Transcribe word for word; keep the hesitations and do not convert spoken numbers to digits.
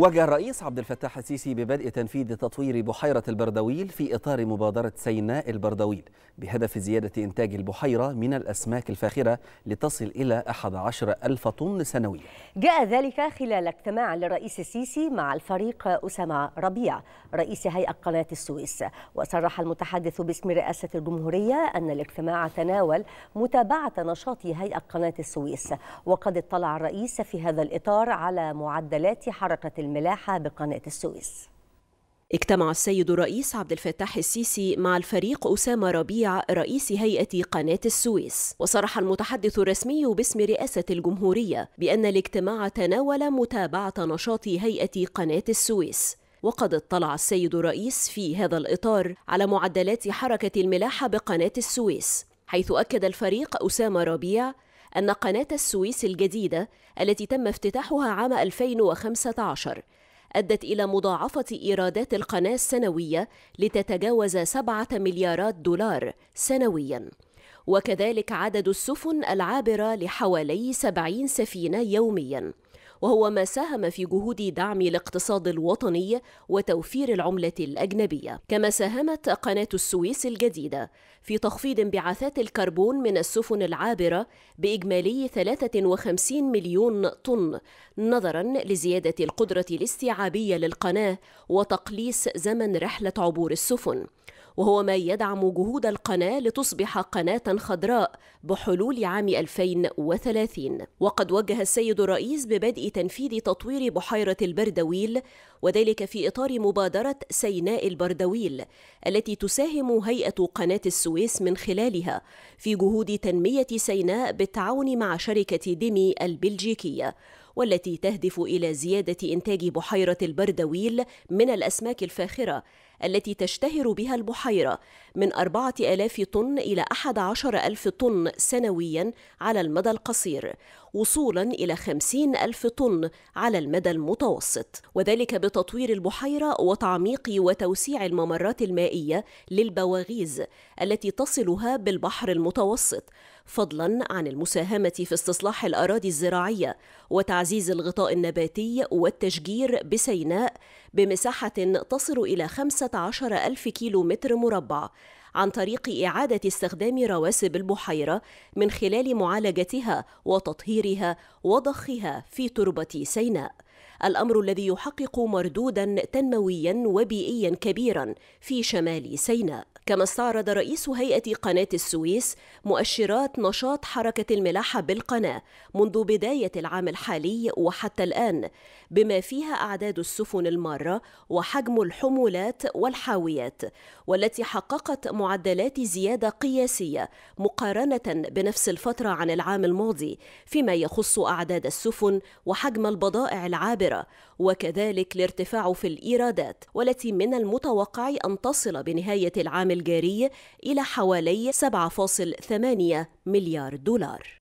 وجه الرئيس عبد الفتاح السيسي ببدء تنفيذ تطوير بحيرة البردويل في إطار مبادرة سيناء البردويل بهدف زيادة إنتاج البحيرة من الأسماك الفاخرة لتصل إلى أحد عشر ألف طن سنويا. جاء ذلك خلال اجتماع للرئيس السيسي مع الفريق أسامة ربيع رئيس هيئة قناة السويس. وصرح المتحدث باسم رئاسة الجمهورية أن الاجتماع تناول متابعة نشاط هيئة قناة السويس، وقد اطلع الرئيس في هذا الإطار على معدلات حركة الملاحة بقناة السويس. اجتمع السيد الرئيس عبد الفتاح السيسي مع الفريق أسامة ربيع رئيس هيئة قناة السويس، وصرح المتحدث الرسمي باسم رئاسة الجمهورية بأن الاجتماع تناول متابعة نشاط هيئة قناة السويس، وقد اطلع السيد الرئيس في هذا الإطار على معدلات حركة الملاحة بقناة السويس، حيث أكد الفريق أسامة ربيع أن قناة السويس الجديدة التي تم افتتاحها عام ألفين وخمسة عشر أدت إلى مضاعفة إيرادات القناة السنوية لتتجاوز سبعة مليارات دولار سنوياً، وكذلك عدد السفن العابرة لحوالي سبعين سفينة يومياً، وهو ما ساهم في جهود دعم الاقتصاد الوطني وتوفير العملة الأجنبية. كما ساهمت قناة السويس الجديدة في تخفيض انبعاثات الكربون من السفن العابرة بإجمالي ثلاثة وخمسين مليون طن، نظراً لزيادة القدرة الاستيعابية للقناة وتقليص زمن رحلة عبور السفن، وهو ما يدعم جهود القناة لتصبح قناة خضراء بحلول عام ألفين وثلاثين. وقد وجه السيد الرئيس ببدء تنفيذ تطوير بحيرة البردويل، وذلك في إطار مبادرة سيناء البردويل التي تساهم هيئة قناة السويس من خلالها في جهود تنمية سيناء بالتعاون مع شركة ديمي البلجيكية، والتي تهدف إلى زيادة إنتاج بحيرة البردويل من الأسماك الفاخرة التي تشتهر بها البحيرة من أربعة آلاف طن إلى أحد عشر ألف طن سنوياً على المدى القصير، وصولاً إلى خمسين ألف طن على المدى المتوسط، وذلك بتطوير البحيرة وتعميق وتوسيع الممرات المائية للبواغيز التي تصلها بالبحر المتوسط، فضلاً عن المساهمة في استصلاح الأراضي الزراعية وتعزيز الغطاء النباتي والتشجير بسيناء بمساحة تصل إلى خمسة عشر ألف كيلو متر مربع، عن طريق إعادة استخدام رواسب البحيرة من خلال معالجتها وتطهيرها وضخها في تربة سيناء، الأمر الذي يحقق مردوداً تنموياً وبيئياً كبيراً في شمال سيناء. كما استعرض رئيس هيئة قناة السويس مؤشرات نشاط حركة الملاحة بالقناة منذ بداية العام الحالي وحتى الآن، بما فيها أعداد السفن المارة وحجم الحمولات والحاويات، والتي حققت معدلات زيادة قياسية مقارنة بنفس الفترة عن العام الماضي فيما يخص أعداد السفن وحجم البضائع العابرة، وكذلك الارتفاع في الإيرادات، والتي من المتوقع أن تصل بنهاية العام الجاري إلى حوالي سبعة فاصل ثمانية مليار دولار.